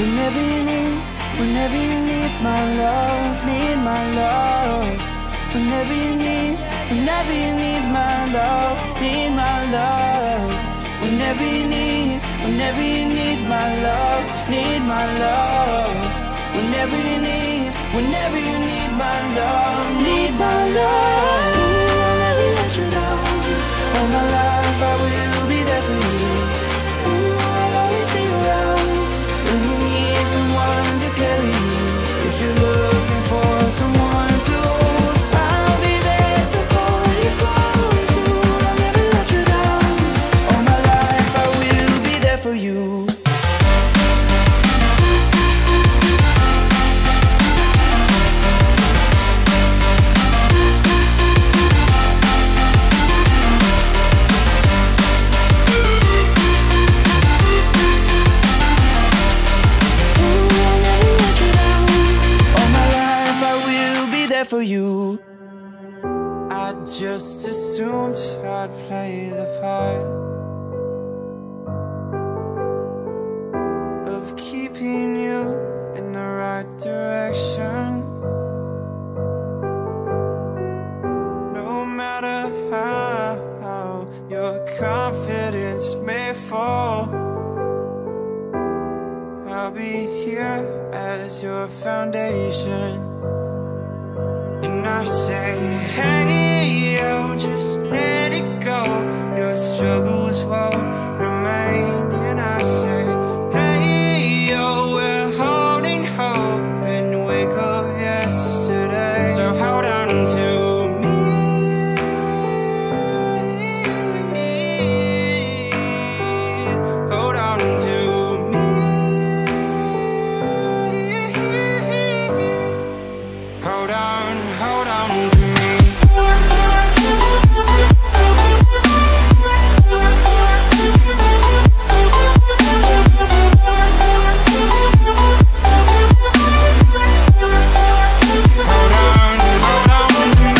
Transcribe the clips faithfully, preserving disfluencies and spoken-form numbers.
Whenever you need, whenever you need my love, need my love. Whenever you need, whenever you need my love, need my love. Whenever you need, whenever you need my love, need my love. Whenever you need, whenever you need my love, need my love. Ooh, I'll never let you down. All my life I will be there for you. Ooh, I'll always be around when you need someone to carry you. If you're looking for someone to hold, I'll be there to pull you close. Ooh, I'll never let you down. All my life I will be there for you. For you, I just assumed I'd play the part of keeping you in the right direction. No matter how, how your confidence may fall, I'll be here as your foundation. And I say, hey, yo, just let it go. Your struggles won't remain. And I say, hey, yo, we're holding hope and wake up yesterday. So hold on to me. Hold on to me. Hold on. Hold on to me.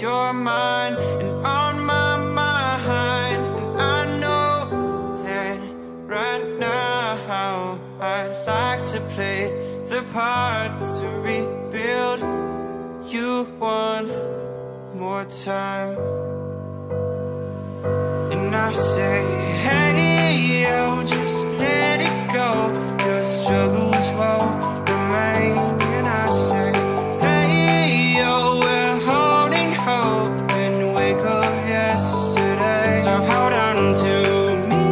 Your mind and on my mind, and I know that right now I'd like to play the part to rebuild you one more time. And I say, hey, yo, just let it go. Your struggles won't remain. And I say, hey, yo, we're home. And wake up yesterday. So hold on to me.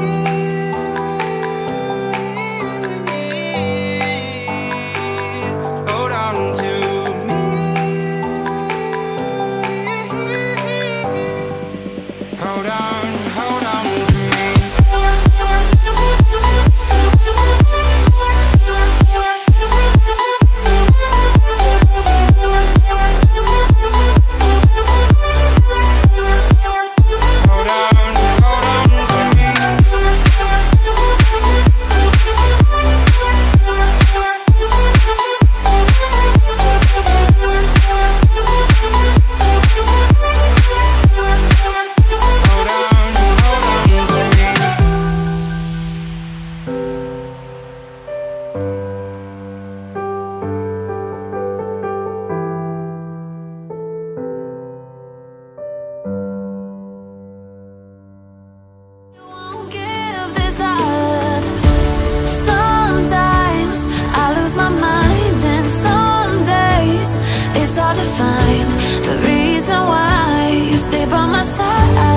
Hold on to me. Hold on, hold on to me. Hard to find the reason why you stay by my side.